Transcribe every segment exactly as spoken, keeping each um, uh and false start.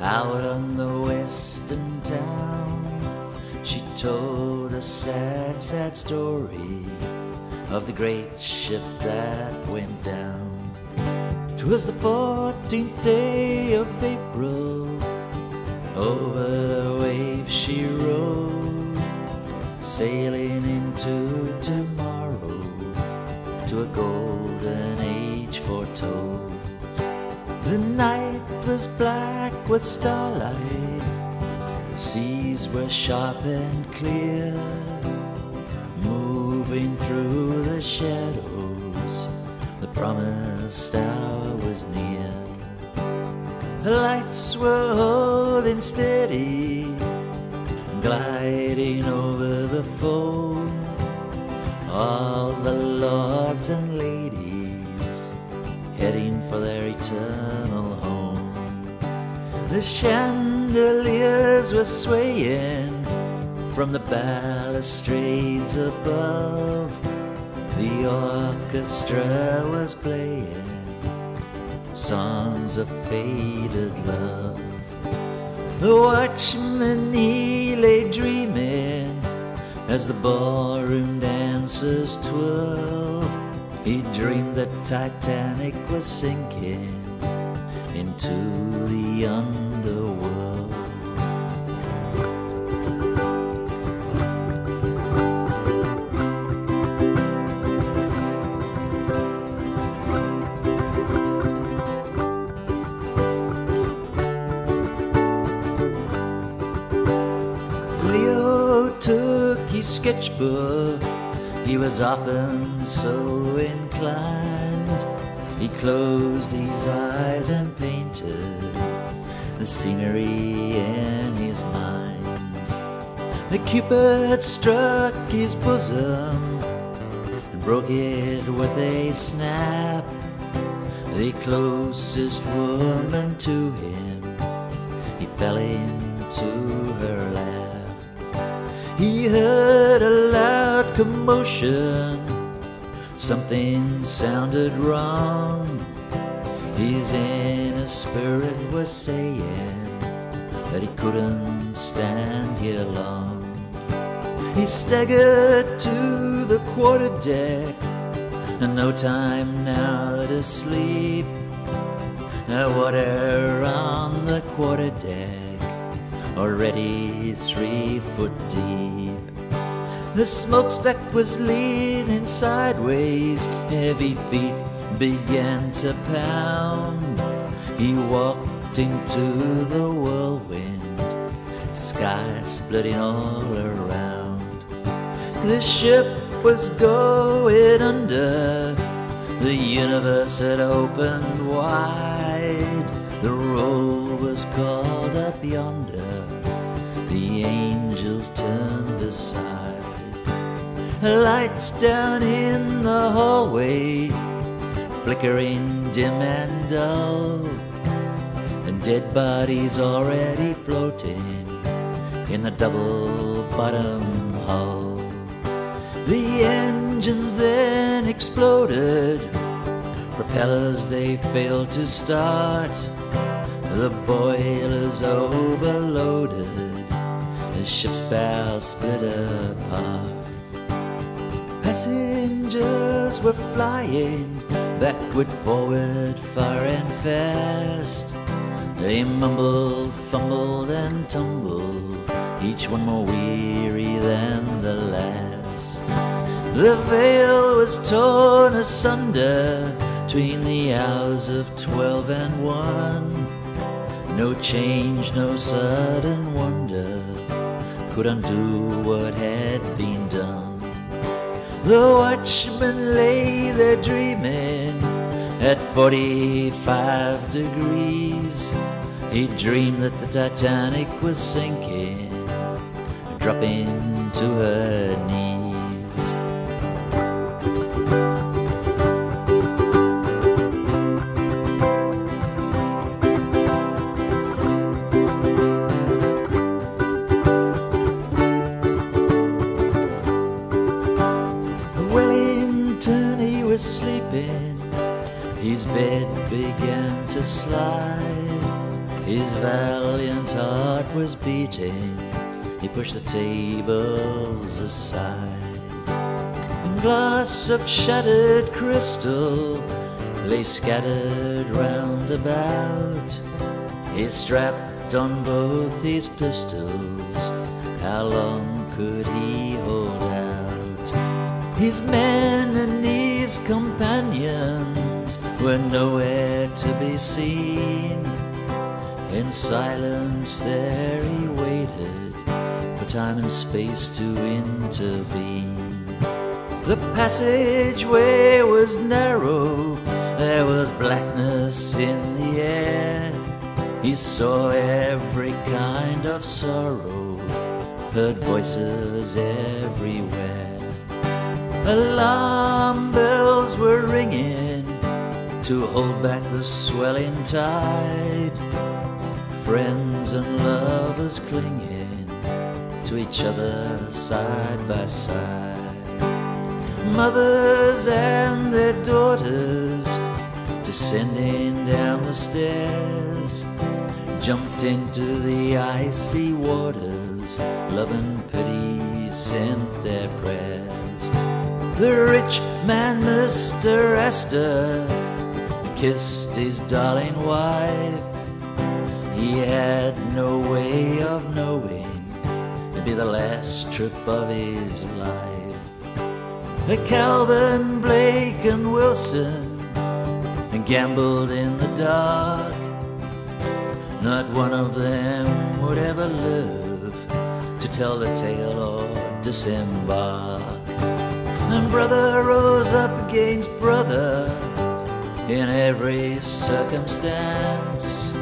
out on the western town. She told a sad, sad story of the great ship that went down. 'Twas the fourteenth day of April, over the waves she rode, sailing into tomorrow, to a golden age foretold. The night was black with starlight, seas were sharp and clear, moving through the shadows, the promised hour was near. The lights were holding steady, gliding over the foam. All the lords and ladies heading for their eternal home. The chandeliers were swaying from the balustrades above. The orchestra was playing songs of faded love. The watchman, he lay dreaming as the ballroom dancers twirled. He dreamed that Titanic was sinking into the underworld. Sketchbook, he was often so inclined. He closed his eyes and painted the scenery in his mind. The Cupid struck his bosom and broke it with a snap. The closest woman to him, he fell into her lap. He heard a loud commotion, something sounded wrong. His inner spirit was saying that he couldn't stand here long. He staggered to the quarter deck, and no time now to sleep. The water on the quarter deck already three foot deep. The smokestack was leaning sideways, heavy feet began to pound. He walked into the whirlwind, sky splitting all around. The ship was going under, the universe had opened wide. The roll was called up yonder, the angels turned aside. Lights down in the hallway, flickering dim and dull, and dead bodies already floating in the double bottom hull. The engines then exploded, propellers they failed to start, the boilers overloaded, the ship's bow split apart. Passengers were flying backward, forward, far and fast. They mumbled, fumbled and tumbled, each one more weary than the last. The veil was torn asunder between the hours of twelve and one. No change, no sudden wonder could undo what had been done. The watchman lay there dreaming at forty-five degrees. He dreamed that the Titanic was sinking, dropping to her knees. Sleeping, his bed began to slide. His valiant heart was beating. He pushed the tables aside. A glass of shattered crystal lay scattered round about. He strapped on both his pistols. How long could he hold out? His men and his companions were nowhere to be seen. In silence there he waited for time and space to intervene. The passageway was narrow. There was blackness in the air. He saw every kind of sorrow, heard voices everywhere. Alarm bells were ringing to hold back the swelling tide. Friends and lovers clinging to each other side by side. Mothers and their daughters descending down the stairs jumped into the icy waters. Love and pity sent their prayers. The rich man, Mister Astor, kissed his darling wife. He had no way of knowing it'd be the last trip of his life. The Calvin, Blake and Wilson gambled in the dark. Not one of them would ever live to tell the tale or disembark. And brother rose up against brother in every circumstance.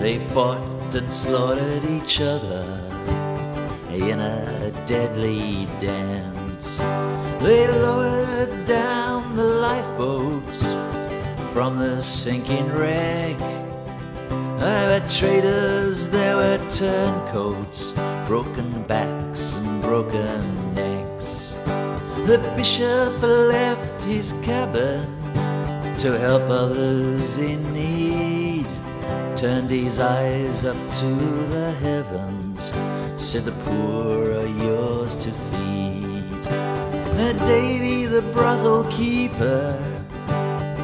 They fought and slaughtered each other in a deadly dance. They lowered down the lifeboats from the sinking wreck. There were traitors, there were turncoats, broken backs and broken necks. The bishop left his cabin to help others in need. Turned his eyes up to the heavens, said the poor are yours to feed. And Davy, the brothel keeper,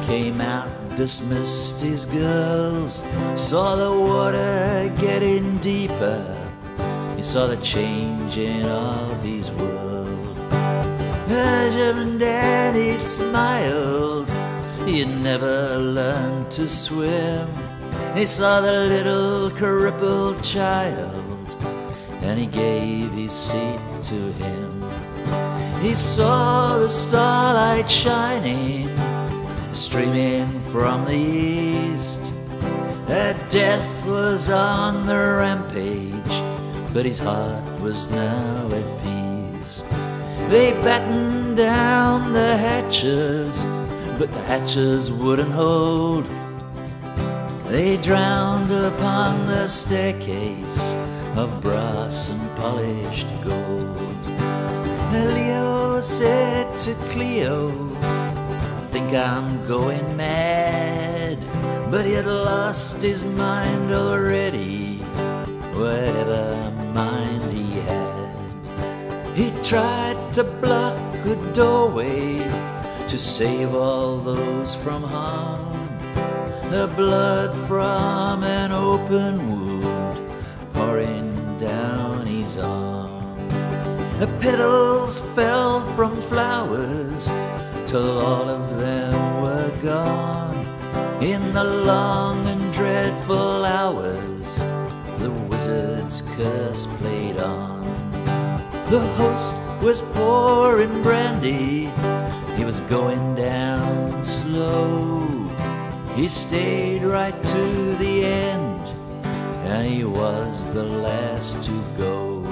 came out, dismissed his girls. Saw the water getting deeper, he saw the changing of his world. And Danny smiled, he'd never learned to swim. He saw the little crippled child, and he gave his seat to him. He saw the starlight shining, streaming from the east. That death was on the rampage, but his heart was now at peace. They battened down the hatches, but the hatches wouldn't hold. They drowned upon the staircase of brass and polished gold. Leo said to Cleo, I think I'm going mad. But he had lost his mind already, whatever mind he had. He tried to block the doorway to save all those from harm. The blood from an open wound pouring down his arm. The petals fell from flowers till all of them were gone. In the long and dreadful hours, the wizard's curse played on. The host was pouring brandy, he was going down slow. He stayed right to the end, and he was the last to go.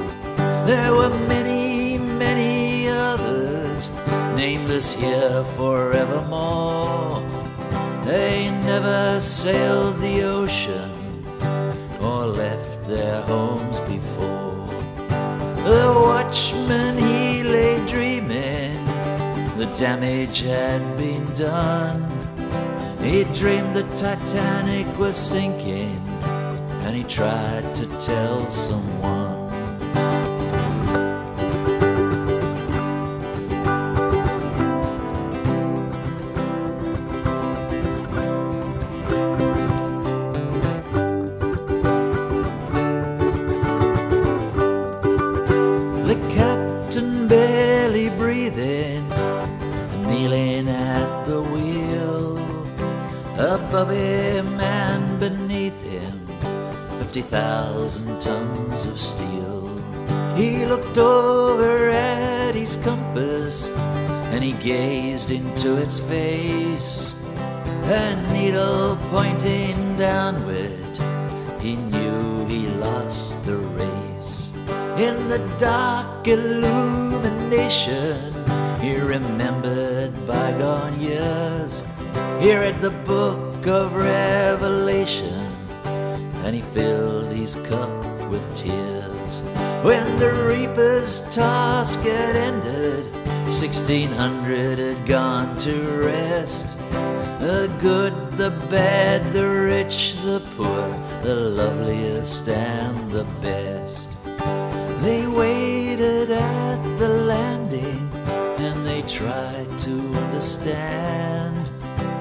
There were many, many others, nameless here forevermore. They never sailed the ocean or left their homes before. The watchman, he lay dreaming, the damage had been done. He dreamed the Titanic was sinking, and he tried to tell someone. The captain barely breathing and kneeling at the wheel. Above him and beneath him, fifty thousand tons of steel. He looked over at his compass and he gazed into its face. A needle pointing downward, he knew he lost the race. In the dark illumination, he remembered bygone years. He read the book of Revelation, and he filled his cup with tears. When the reaper's task had ended, sixteen hundred had gone to rest. The good, the bad, the rich, the poor, the loveliest and the best. They waited at the landing and they tried to understand,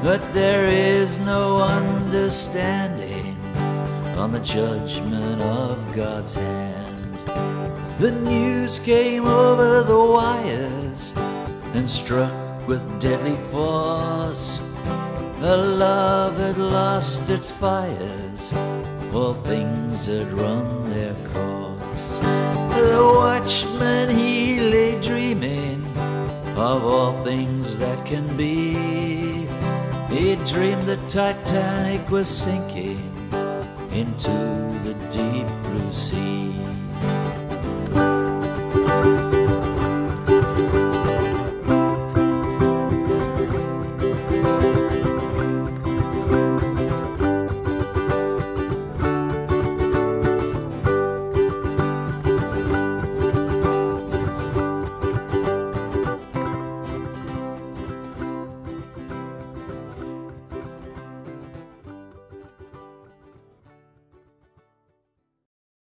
but there is no understanding on the judgment of God's hand. The news came over the wires and struck with deadly force. A love had lost its fires, all things had run their course. The watchman, he lay dreaming of all things that can be. He dreamed the Titanic was sinking into the deep blue sea.